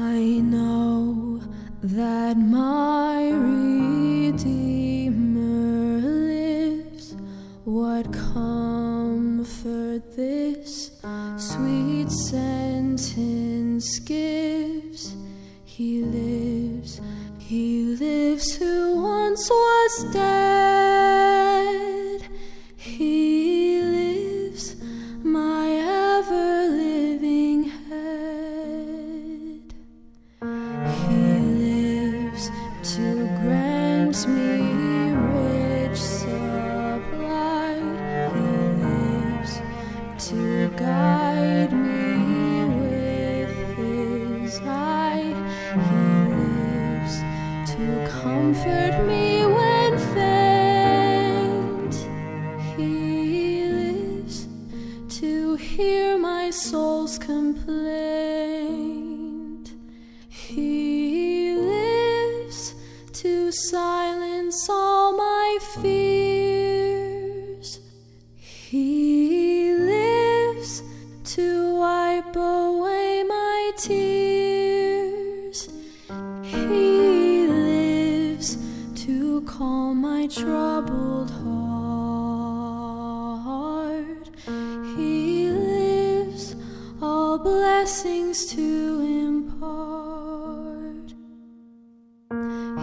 I know that my Redeemer lives. What comfort this sweet sentence gives. He lives who once was dead. He lives, my ever-living head. He lives to grant me rich supply. He lives to guide me with his light. He lives to comfort me when faint. He lives to hear my soul's complaint. He lives to silence all my fears. He lives to wipe away my tears. He lives to calm my troubled heart. He lives all blessings to impart.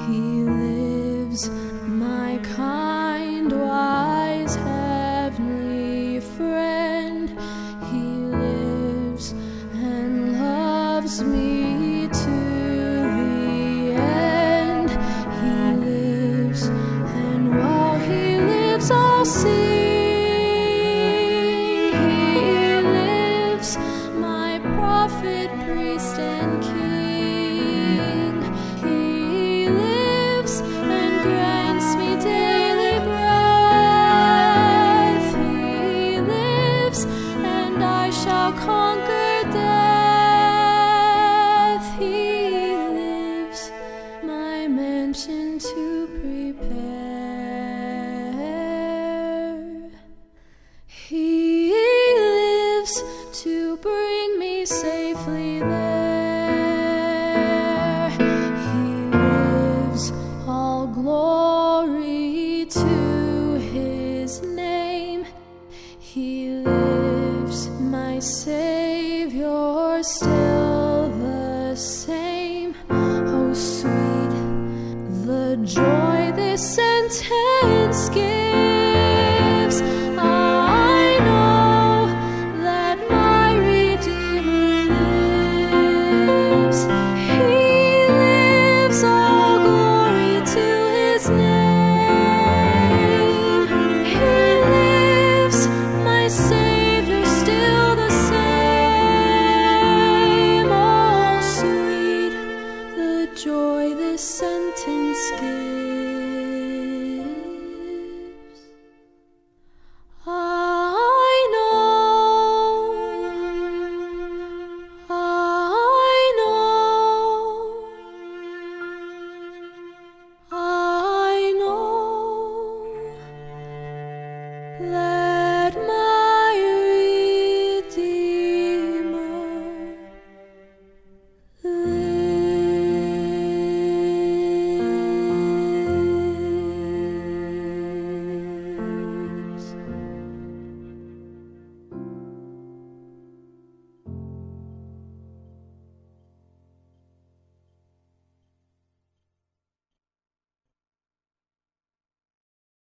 He lives, my kind, wise, heavenly friend. He lives and loves me too. Sing. He lives, my prophet, priest, and king. He lives and grants me daily breath. He lives and I shall conquer death. He lives, my mansion to prepare. He lives to bring me safely there. He lives, all glory to his name. He lives, my Savior, still the same. Oh, sweet the joy this sentence gives.